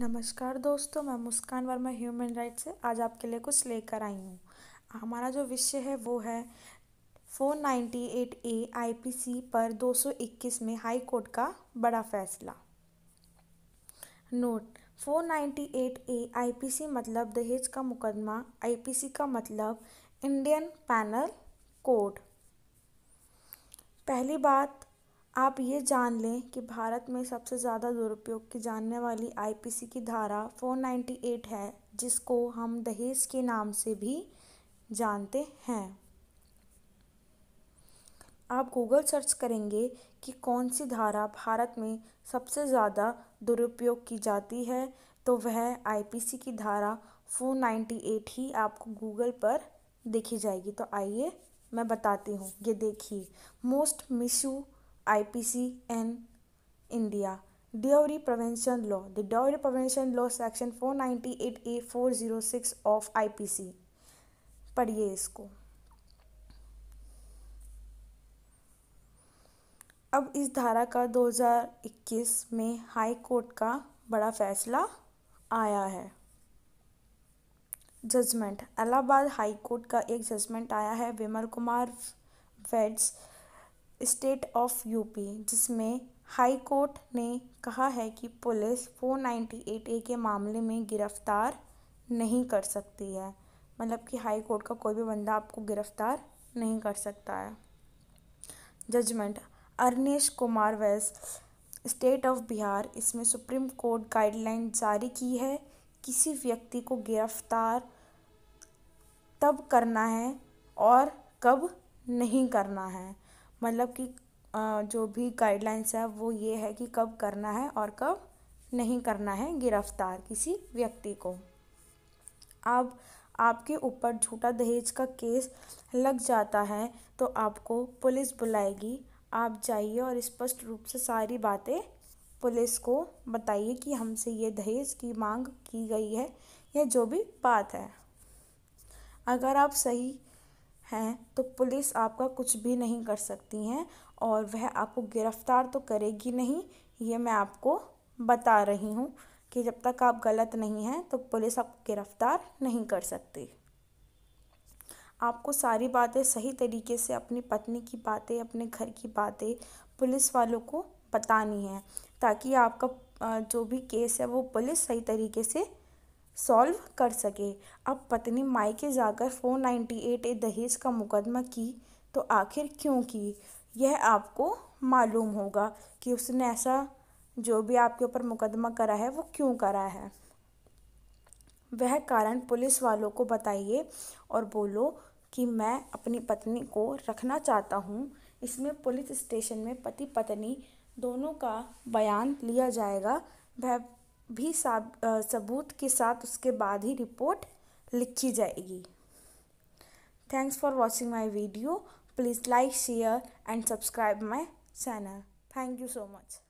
नमस्कार दोस्तों, मैं मुस्कान वर्मा ह्यूमन राइट से आज आपके लिए कुछ लेकर आई हूँ। हमारा जो विषय है वो है 498A IPC पर 221 में हाई कोर्ट का बड़ा फैसला। नोट 498A IPC मतलब दहेज का मुकदमा, IPC का मतलब इंडियन पैनल कोड। पहली बात आप ये जान लें कि भारत में सबसे ज़्यादा दुरुपयोग की जानने वाली आईपीसी की धारा 498 है, जिसको हम दहेज के नाम से भी जानते हैं। आप गूगल सर्च करेंगे कि कौन सी धारा भारत में सबसे ज़्यादा दुरुपयोग की जाती है, तो वह आईपीसी की धारा 498 ही आपको गूगल पर देखी जाएगी। तो आइए मैं बताती हूँ, ये देखिए। Most misuse IPC in India, dowry prevention law, the dowry prevention law section 498A406 of IPC। पढ़िए इसको। अब इस धारा का 2021 में हाई कोर्ट का बड़ा फैसला आया है। जजमेंट, इलाहाबाद हाई कोर्ट का एक जजमेंट आया है Vimal Kumar weds state of UP, जिसमें हाई कोर्ट ने कहा है कि पुलिस 498A के मामले में गिरफ्तार नहीं कर सकती है। मतलब कि हाई कोर्ट का कोई भी बंदा आपको गिरफ्तार नहीं कर सकता है। जजमेंट अर्नेश कुमार वेस्ट स्टेट ऑफ बिहार, इसमें सुप्रीम कोर्ट गाइडलाइन जारी की है। किसी व्यक्ति को गिरफ्तार तब करना है और कब नहीं करना है। मतलब कि जो भी गाइडलाइंस है वो ये है कि कब करना है और कब नहीं करना है गिरफ्तार किसी व्यक्ति को। अब आपके ऊपर झूठा दहेज का केस लग जाता है तो आपको पुलिस बुलाएगी। आप जाइए और स्पष्ट रूप से सारी बातें पुलिस को बताइए कि हमसे ये दहेज की मांग की गई है, या जो भी बात है। अगर आप सही हैं तो पुलिस आपका कुछ भी नहीं कर सकती हैं और वह आपको गिरफ्तार तो करेगी नहीं। ये मैं आपको बता रही हूँ कि जब तक आप गलत नहीं हैं तो पुलिस आपको गिरफ्तार नहीं कर सकती। आपको सारी बातें सही तरीके से, अपनी पत्नी की बातें, अपने घर की बातें पुलिस वालों को बतानी है, ताकि आपका जो भी केस है वो पुलिस सही तरीके से सॉल्व कर सके। अब पत्नी मायके जाकर 498A दहेज का मुकदमा की तो आखिर क्यों की, यह आपको मालूम होगा कि उसने ऐसा जो भी आपके ऊपर मुकदमा करा है वो क्यों करा है। वह कारण पुलिस वालों को बताइए और बोलो कि मैं अपनी पत्नी को रखना चाहता हूँ। इसमें पुलिस स्टेशन में पति पत्नी दोनों का बयान लिया जाएगा, वह भी सबूत के साथ उसके बाद ही रिपोर्ट लिखी जाएगी। Thanks for watching my video. Please like, share and subscribe my channel. Thank you so much.